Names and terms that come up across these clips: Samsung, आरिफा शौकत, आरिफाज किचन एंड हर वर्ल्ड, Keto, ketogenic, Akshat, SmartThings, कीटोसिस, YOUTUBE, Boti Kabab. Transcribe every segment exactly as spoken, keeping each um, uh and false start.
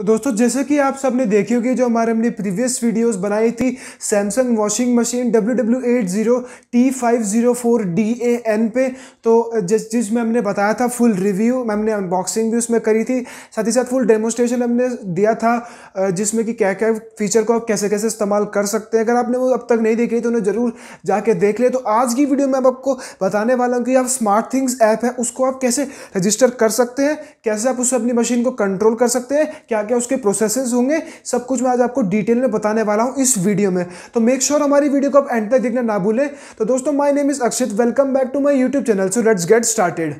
तो दोस्तों जैसे कि आप सबने देखी होगी जो हमारे हमने प्रीवियस वीडियोस बनाई थी Samsung washing machine W W eight zero T five zero four D A N पे, तो जिस जिसमें हमने बताया था फुल रिव्यू, हमने अनबॉक्सिंग भी उसमें करी थी, साथ ही साथ फुल डेमोस्ट्रेशन हमने दिया था जिसमें कि क्या क्या फीचर को आप कैसे कैसे इस्तेमाल कर सकते हैं। अगर आपने वो अब तक नहीं देखी तो उन्हें ज़रूर जाके देख ले। तो आज की वीडियो में मैं आपको बताने वाला हूँ कि आप स्मार्ट थिंग्स ऐप है उसको आप कैसे रजिस्टर कर सकते हैं, कैसे आप उससे अपनी मशीन को कंट्रोल कर सकते हैं, क्या क्या उसके प्रोसेसेस होंगे, सब कुछ मैं आज आपको डिटेल में बताने वाला हूं इस वीडियो में। तो मेक श्योर हमारी वीडियो को आप एंड तक देखना ना भूलें। तो दोस्तों my name is Akshit, welcome back to my YouTube channel. So let's get started.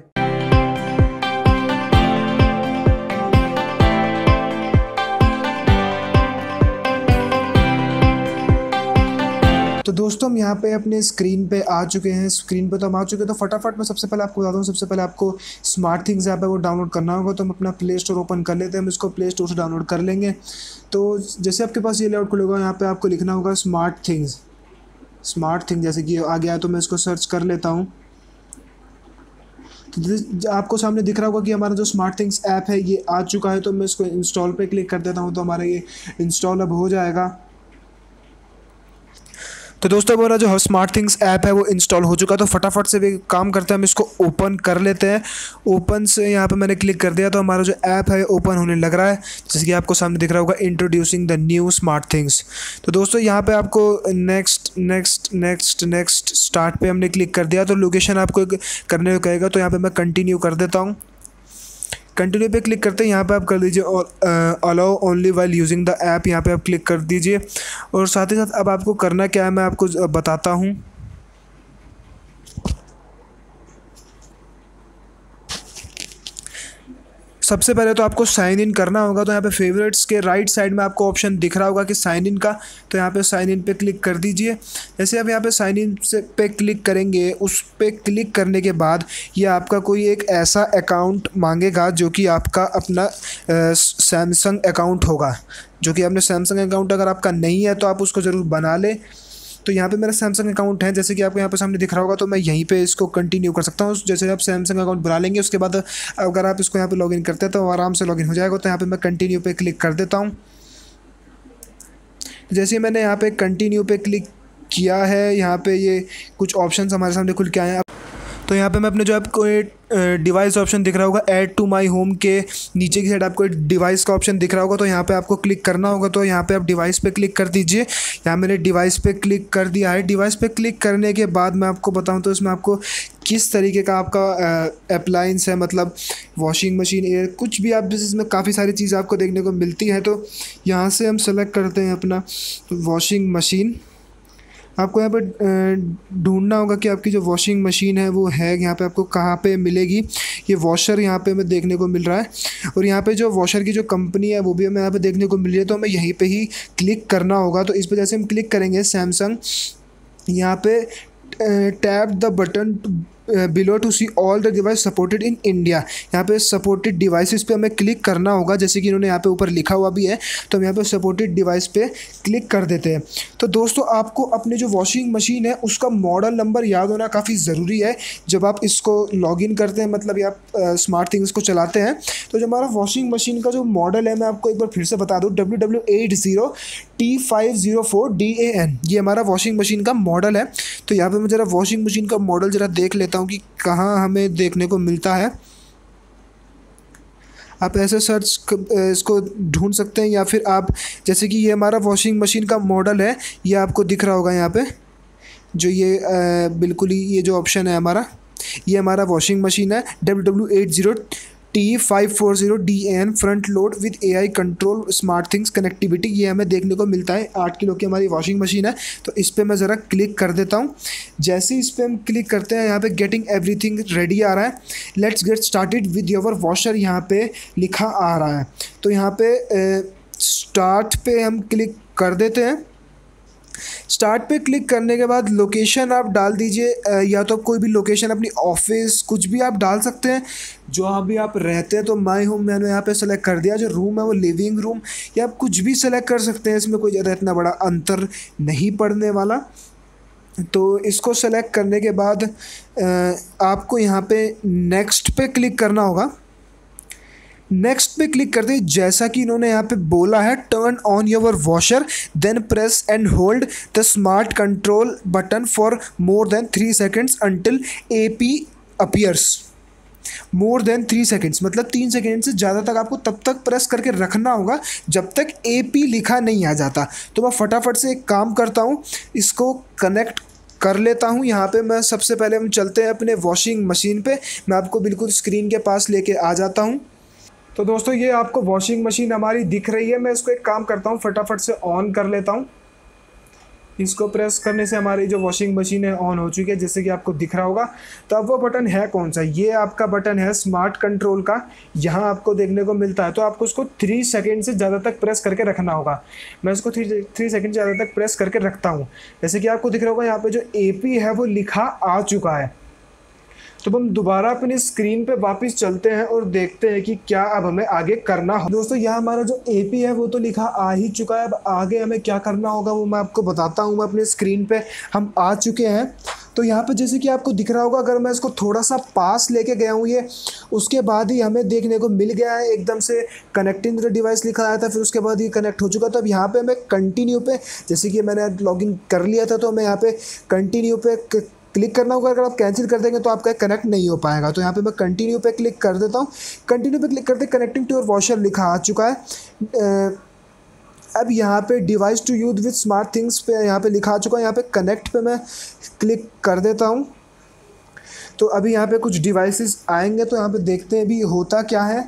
तो दोस्तों हम यहाँ पे अपने स्क्रीन पे आ चुके हैं, स्क्रीन पे तो हम आ चुके हैं। तो फटाफट मैं सबसे पहले आपको बताता हूँ, सबसे पहले आपको स्मार्ट थिंग्स ऐप है वो डाउनलोड करना होगा। तो हम अपना प्ले स्टोर ओपन कर लेते हैं, हम इसको प्ले स्टोर से डाउनलोड कर लेंगे। तो जैसे आपके पास ये लेआउट खुलेगा यहाँ पे आपको लिखना होगा स्मार्ट थिंग्स, स्मार्ट थिंग जैसे कि आ गया है। तो मैं इसको सर्च कर लेता हूँ। तो आपको सामने दिख रहा होगा कि हमारा जो स्मार्ट थिंग्स ऐप है ये आ चुका है। तो मैं इसको इंस्टॉल पर क्लिक कर देता हूँ, तो हमारा ये इंस्टॉल अब हो जाएगा। तो दोस्तों हमारा जो स्मार्ट थिंग्स ऐप है वो इंस्टॉल हो चुका है। तो फटाफट से भी काम करते हैं, हम इसको ओपन कर लेते हैं। ओपन से यहाँ पे मैंने क्लिक कर दिया, तो हमारा जो ऐप है ओपन होने लग रहा है, जैसे कि आपको सामने दिख रहा होगा introducing the new smart things. तो दोस्तों यहाँ पे आपको next next next next start पर हमने क्लिक कर दिया। तो लोकेशन आपको करने को कहेगा, तो यहाँ पर मैं कंटिन्यू कर देता हूँ। कंटिन्यू पे क्लिक करते हैं, यहाँ पे आप कर दीजिए और allow only while using the app, यहाँ पे आप क्लिक कर दीजिए। और साथ ही साथ अब आपको करना क्या है मैं आपको बताता हूँ। सबसे पहले तो आपको साइन इन करना होगा। तो यहाँ पे फेवरेट्स के राइट साइड में आपको ऑप्शन दिख रहा होगा कि साइन इन का, तो यहाँ पे साइन इन पे क्लिक कर दीजिए। जैसे आप यहाँ पे साइन इन से पे क्लिक करेंगे, उस पे क्लिक करने के बाद ये आपका कोई एक ऐसा अकाउंट मांगेगा जो कि आपका अपना सैमसंग अकाउंट होगा, जो कि आपने सैमसंग अकाउंट अगर आपका नहीं है तो आप उसको ज़रूर बना लें। तो यहाँ पे मेरा सैमसंग अकाउंट है, जैसे कि आपको यहाँ पे सामने दिख रहा होगा। तो मैं यहीं पे इसको कंटिन्यू कर सकता हूँ। जैसे आप सैमसंग अकाउंट बना लेंगे उसके बाद अगर आप इसको यहाँ पे लॉगिन करते हैं तो आराम से लॉगिन हो जाएगा। तो यहाँ पे मैं कंटिन्यू पे क्लिक कर देता हूँ। जैसे मैंने यहाँ पे कंटिन्यू पे क्लिक किया है, यहाँ पर ये कुछ ऑप्शन हमारे सामने खुल के आए हैं। तो यहाँ पे मैं अपने जो आपको डिवाइस ऑप्शन दिख रहा होगा ऐड टू माय होम के नीचे की साइड आपको डिवाइस का ऑप्शन दिख रहा होगा, तो यहाँ पे आपको क्लिक करना होगा। तो यहाँ पे आप डिवाइस पे क्लिक कर दीजिए। यहाँ मैंने डिवाइस पे क्लिक कर दिया है। डिवाइस पे क्लिक करने के बाद मैं आपको बताऊँ तो इसमें आपको किस तरीके का आपका अप्लायंस है, मतलब वॉशिंग मशीन, एयर, कुछ भी आप इसमें काफ़ी सारी चीज़ आपको देखने को मिलती हैं। तो यहाँ से हम सेलेक्ट करते हैं अपना वॉशिंग मशीन। आपको यहाँ पर ढूंढना होगा कि आपकी जो वॉशिंग मशीन है वो है यहाँ पे आपको कहाँ पे मिलेगी। ये वॉशर यहाँ पे हमें देखने को मिल रहा है, और यहाँ पे जो वॉशर की जो कंपनी है वो भी हमें यहाँ पे देखने को मिल रही है। तो हमें यहीं पे ही क्लिक करना होगा। तो इस वजह से हम क्लिक करेंगे सैमसंग, यहाँ पे tap the button below to see all the device supported in India. यहाँ पे सपोर्टेड डिवाइसेस पे हमें क्लिक करना होगा, जैसे कि इन्होंने यहाँ पे ऊपर लिखा हुआ भी है। तो हम यहाँ पे सपोर्टेड डिवाइस पे क्लिक कर देते हैं। तो दोस्तों आपको अपने जो वॉशिंग मशीन है उसका मॉडल नंबर याद होना काफ़ी ज़रूरी है जब आप इसको लॉगिन करते हैं, मतलब ये आप स्मार्ट थिंग्स को चलाते हैं। तो जो हमारा वॉशिंग मशीन का जो मॉडल है मैं आपको एक बार फिर से बता दूँ, W W eight zero T five zero four D A N ये हमारा वॉशिंग मशीन का मॉडल है। तो यहाँ पर मैं ज़रा वॉशिंग मशीन का मॉडल ज़रा देख लेता हूँ कि कहाँ हमें देखने को मिलता है। आप ऐसे सर्च इसको ढूंढ सकते हैं, या फिर आप जैसे कि ये हमारा वॉशिंग मशीन का मॉडल है, ये आपको दिख रहा होगा यहाँ पे जो ये आ, बिल्कुल ही ये जो ऑप्शन है हमारा, ये हमारा वॉशिंग मशीन है W W eight zero T five four zero D N front load with AI control smart things connectivity, ये हमें देखने को मिलता है। आठ किलो की हमारी वॉशिंग मशीन है। तो इस पर मैं ज़रा क्लिक कर देता हूँ। जैसे इस पर हम क्लिक करते हैं यहाँ पे गेटिंग एवरीथिंग रेडी आ रहा है, let's get started with your washer यहाँ पे लिखा आ रहा है। तो यहाँ पे स्टार्ट uh, पे हम क्लिक कर देते हैं। स्टार्ट पे क्लिक करने के बाद लोकेशन आप डाल दीजिए, या तो कोई भी लोकेशन अपनी ऑफिस कुछ भी आप डाल सकते हैं जहाँ भी आप रहते हैं। तो माय होम मैंने यहाँ पे सेलेक्ट कर दिया। जो रूम है वो लिविंग रूम, या आप कुछ भी सेलेक्ट कर सकते हैं, इसमें कोई ज़्यादा इतना बड़ा अंतर नहीं पड़ने वाला। तो इसको सेलेक्ट करने के बाद आपको यहाँ पर नेक्स्ट पे क्लिक करना होगा। नेक्स्ट पे क्लिक करते हैं। जैसा कि इन्होंने यहाँ पे बोला है, turn on your washer, then press and hold the smart control button for more than three seconds until A P appears. More than three seconds मतलब तीन सेकेंड से ज़्यादा तक आपको तब तक प्रेस करके रखना होगा जब तक ए पी लिखा नहीं आ जाता। तो मैं फटाफट से एक काम करता हूँ, इसको कनेक्ट कर लेता हूँ। यहाँ पे मैं सबसे पहले हम चलते हैं अपने वॉशिंग मशीन पे। मैं आपको बिल्कुल स्क्रीन के पास लेके आ जाता हूँ। तो दोस्तों ये आपको वॉशिंग मशीन हमारी दिख रही है। मैं इसको एक काम करता हूँ, फटाफट से ऑन कर लेता हूँ। इसको प्रेस करने से हमारी जो वॉशिंग मशीन है ऑन हो चुकी है, जैसे कि आपको दिख रहा होगा। तो अब वो बटन है कौन सा? ये आपका बटन है स्मार्ट कंट्रोल का, यहाँ आपको देखने को मिलता है। तो आपको इसको थ्री सेकेंड से ज़्यादा तक प्रेस करके रखना होगा। मैं इसको थ्री थ्री सेकेंड से ज़्यादा तक प्रेस करके रखता हूँ। जैसे कि आपको दिख रहा होगा यहाँ पर जो ए पी है वो लिखा आ चुका है। तो हम दोबारा अपनी स्क्रीन पे वापस चलते हैं और देखते हैं कि क्या अब हमें आगे करना हो। दोस्तों यहाँ हमारा जो ए पी है वो तो लिखा आ ही चुका है। अब आगे हमें क्या करना होगा वो मैं आपको बताता हूँ। मैं अपने स्क्रीन पे हम आ चुके हैं। तो यहाँ पे जैसे कि आपको दिख रहा होगा, अगर मैं इसको थोड़ा सा पास लेके गया हूँ ये, उसके बाद ही हमें देखने को मिल गया है एकदम से कनेक्टिंग डिवाइस लिखा आया था, फिर उसके बाद ये कनेक्ट हो चुका। तो अब यहाँ पे हमें कंटिन्यू पे, जैसे कि मैंने लॉगिन कर लिया था, तो हमें यहाँ पे कंटिन्यू पे क्लिक करना होगा। अगर आप कैंसिल कर देंगे तो आपका कनेक्ट नहीं हो पाएगा। तो यहाँ पे मैं कंटिन्यू पे क्लिक कर देता हूँ। कंटिन्यू पे क्लिक करते कनेक्टिंग टू योर वॉशर लिखा आ चुका है। अब यहाँ पे device to use with smart things पे यहाँ पे लिखा आ चुका है। यहाँ पे कनेक्ट पे मैं क्लिक कर देता हूँ। तो अभी यहाँ पर कुछ डिवाइसेस आएंगे, तो यहाँ पर देखते हैं भी होता क्या है,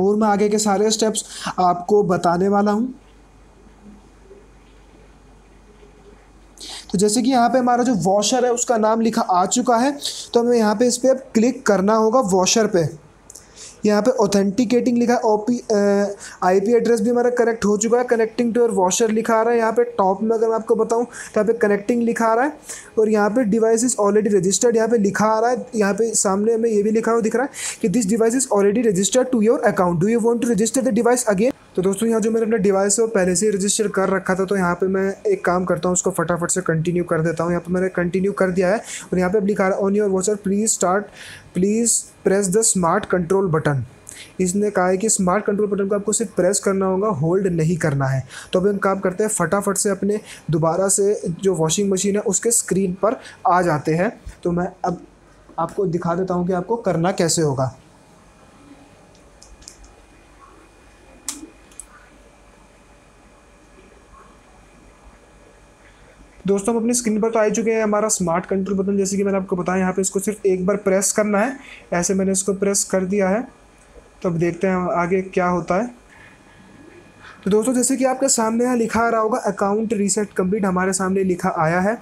और मैं आगे के सारे स्टेप्स आपको बताने वाला हूँ। तो जैसे कि यहाँ पे हमारा जो वॉशर है उसका नाम लिखा आ चुका है। तो हमें यहाँ पे इस पर अब क्लिक करना होगा वॉशर पे। यहाँ पे ऑथेंटिकेटिंग लिखा है, ओपी आईपी एड्रेस भी हमारा कनेक्ट हो चुका है। कनेक्टिंग टू योर वॉशर लिखा आ रहा है। यहाँ पे टॉप में अगर मैं आपको बताऊँ तो यहाँ पे कनेक्टिंग लिखा आ रहा है, और यहाँ पे डिवाइस इज़ ऑलरेडी रजिस्टर्ड यहाँ पे लिखा आ रहा है। यहाँ पे सामने हमें ये भी लिखा हुआ दिख रहा है कि this device is already registered to your account, do you want to register the device again. तो दोस्तों यहाँ जो मैंने अपना डिवाइस है वो पहले से ही रजिस्टर कर रखा था। तो यहाँ पे मैं एक काम करता हूँ, उसको फटाफट से कंटिन्यू कर देता हूँ। यहाँ पे मैंने कंटिन्यू कर दिया है, और यहाँ पे अब लिखा है on your washer please start please press the smart control button. इसने कहा है कि स्मार्ट कंट्रोल बटन को आपको सिर्फ प्रेस करना होगा, होल्ड नहीं करना है। तो अब हम काम करते हैं, फटाफट से अपने दोबारा से जो वॉशिंग मशीन है उसके स्क्रीन पर आ जाते हैं। तो मैं अब आपको दिखा देता हूँ कि आपको करना कैसे होगा। दोस्तों हम अपनी स्क्रीन पर तो आ चुके हैं। हमारा स्मार्ट कंट्रोल बटन, जैसे कि मैंने आपको बताया, यहाँ पे इसको सिर्फ एक बार प्रेस करना है। ऐसे मैंने इसको प्रेस कर दिया है। तो अब देखते हैं आगे क्या होता है। तो दोस्तों जैसे कि आपके सामने यहाँ लिखा आ रहा होगा अकाउंट रीसेट कंप्लीट, हमारे सामने लिखा आया है।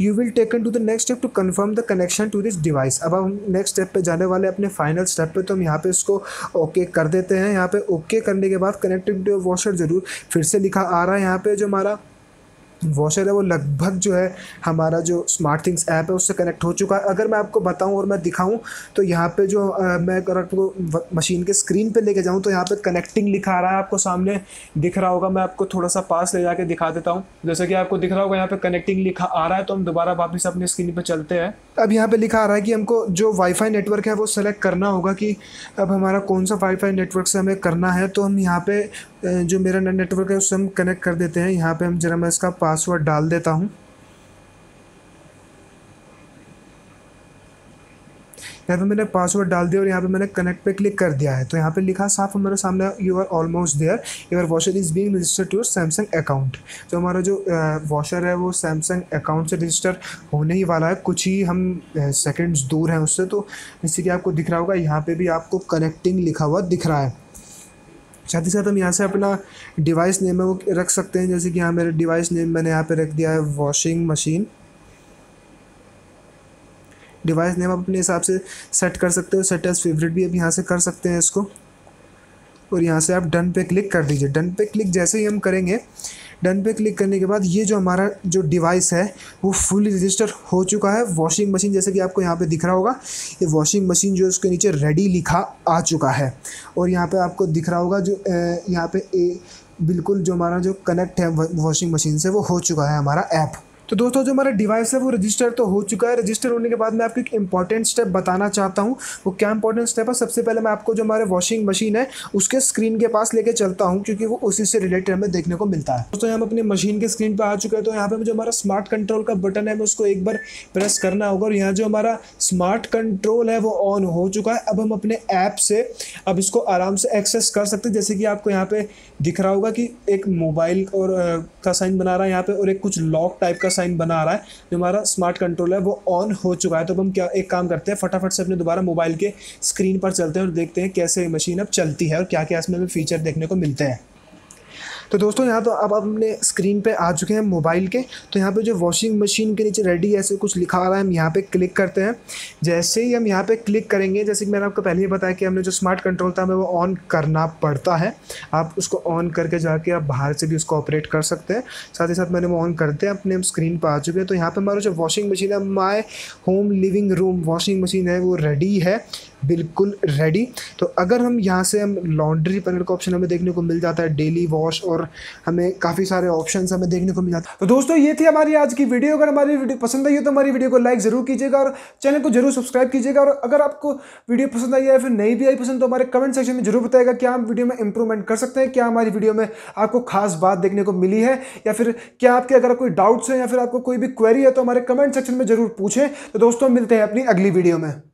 You will taken to the next step to confirm the connection to this device. अब हम नेक्स्ट स्टेप पे जाने वाले अपने फाइनल स्टेप पे। तो हम यहाँ पे इसको ओके कर देते हैं। यहाँ पे ओके करने के बाद कनेक्टिंग टू वॉशर जरूर फिर से लिखा आ रहा है। यहाँ पर जो हमारा वॉशर है वो लगभग जो है हमारा जो स्मार्ट थिंग्स ऐप है उससे कनेक्ट हो चुका है। अगर मैं आपको बताऊं और मैं दिखाऊं तो यहाँ पे जो आ, मैं अगर आपको मशीन के स्क्रीन पे लेके जाऊं तो यहाँ पे कनेक्टिंग लिखा आ रहा है, आपको सामने दिख रहा होगा। मैं आपको थोड़ा सा पास ले जाके दिखा देता हूँ। जैसे कि आपको दिख रहा होगा यहाँ पर कनेक्टिंग लिखा आ रहा है। तो हम दोबारा वापस अपने स्क्रीन पर चलते हैं। अब यहाँ पर लिखा आ रहा है कि हमको जो वाईफाई नेटवर्क है वो सेलेक्ट करना होगा कि अब हमारा कौन सा वाईफाई नेटवर्क से हमें करना है। तो हम यहाँ पर जो मेरा नेटवर्क है उससे हम कनेक्ट कर देते हैं। यहाँ पे हम जरा मैं इसका पासवर्ड डाल देता हूँ। यहाँ पे मैंने पासवर्ड डाल दिया और यहाँ पे मैंने कनेक्ट पे क्लिक कर दिया है। तो यहाँ पे लिखा साफ हमारे सामने, you are almost there, your washer is being registered to your Samsung account. तो हमारा जो वॉशर है वो सैमसंग अकाउंट से रजिस्टर होने ही वाला है, कुछ ही हम सेकेंड्स दूर हैं उससे। तो जैसे कि आपको दिख रहा होगा यहाँ पर भी आपको कनेक्टिंग लिखा हुआ दिख रहा है। साथ ही साथ हम यहाँ से अपना डिवाइस नेम है वो रख सकते हैं। जैसे कि यहाँ मेरा डिवाइस नेम मैंने यहाँ पे रख दिया है वॉशिंग मशीन। डिवाइस नेम आप अपने हिसाब से सेट कर सकते हो। सेट एज फेवरेट भी आप यहाँ से कर सकते हैं इसको, और यहाँ से आप डन पे क्लिक कर दीजिए। डन पे क्लिक जैसे ही हम करेंगे, डन पे क्लिक करने के बाद ये जो हमारा जो डिवाइस है वो फुली रजिस्टर हो चुका है। वॉशिंग मशीन, जैसे कि आपको यहाँ पे दिख रहा होगा, ये वॉशिंग मशीन जो है उसके नीचे रेडी लिखा आ चुका है। और यहाँ पे आपको दिख रहा होगा जो यहाँ पे ए बिल्कुल जो हमारा जो कनेक्ट है वॉशिंग मशीन से वो हो चुका है हमारा ऐप। तो दोस्तों जो हमारा डिवाइस है वो रजिस्टर तो हो चुका है। रजिस्टर होने के बाद मैं आपको एक इंपॉर्टेंट स्टेप बताना चाहता हूँ। वो क्या इंपॉर्टेंट स्टेप है, सबसे पहले मैं आपको जो हमारे वॉशिंग मशीन है उसके स्क्रीन के पास लेके चलता हूँ क्योंकि वो उसी से रिलेटेड हमें देखने को मिलता है। दोस्तों हम अपने मशीन के स्क्रीन पर आ चुके हैं, तो यहाँ पर जो हमारा स्मार्ट कंट्रोल का बटन है मैं उसको एक बार प्रेस करना होगा और यहाँ जो हमारा स्मार्ट कंट्रोल है वो ऑन हो चुका है। अब हम अपने ऐप से अब इसको आराम से एक्सेस कर सकते हैं। जैसे कि आपको यहाँ पे दिख रहा होगा कि एक मोबाइल और का साइन बना रहा है यहाँ पे और एक कुछ लॉक टाइप का साइन बना रहा है। जो हमारा स्मार्ट कंट्रोल है वो ऑन हो चुका है। तो अब हम क्या एक काम करते हैं, फटाफट से अपने दोबारा मोबाइल के स्क्रीन पर चलते हैं और देखते हैं कैसे मशीन अब चलती है और क्या क्या इसमें फीचर देखने को मिलते हैं। तो दोस्तों यहाँ तो अब अपने स्क्रीन पे आ चुके हैं मोबाइल के। तो यहाँ पे जो वॉशिंग मशीन के नीचे रेडी ऐसे कुछ लिखा आ रहा है, हम यहाँ पे क्लिक करते हैं। जैसे ही हम यहाँ पे क्लिक करेंगे, जैसे कि मैंने आपको पहले ही बताया कि हमने जो स्मार्ट कंट्रोल था हमें वो ऑन करना पड़ता है। आप उसको ऑन करके जाके आप बाहर से भी उसको ऑपरेट कर सकते हैं। साथ ही साथ मैंने वो ऑन करते हैं, अपने हम स्क्रीन पर आ चुके हैं। तो यहाँ पर हमारा जो वॉशिंग मशीन है, my home living room washing machine है, वो रेडी है, बिल्कुल रेडी। तो अगर हम यहाँ से हम लॉन्ड्री पैनल का ऑप्शन हमें देखने को मिल जाता है, डेली वॉश, और हमें काफ़ी सारे ऑप्शंस हमें देखने को मिल जाते हैं। तो दोस्तों ये थी हमारी आज की वीडियो। अगर हमारी वीडियो पसंद आई हो तो हमारी वीडियो को लाइक ज़रूर कीजिएगा और चैनल को जरूर सब्सक्राइब कीजिएगा। और अगर आपको वीडियो पसंद आई या फिर नहीं भी आई पसंद, तो हमारे कमेंट सेक्शन में जरूर बताएगा क्या हम वीडियो में इंप्रूवमेंट कर सकते हैं, क्या हमारी वीडियो में आपको खास बात देखने को मिली है, या फिर क्या आपके अगर कोई डाउट्स हैं या फिर आपको कोई भी क्वेरी है तो हमारे कमेंट सेक्शन में जरूर पूछें। तो दोस्तों मिलते हैं अपनी अगली वीडियो में।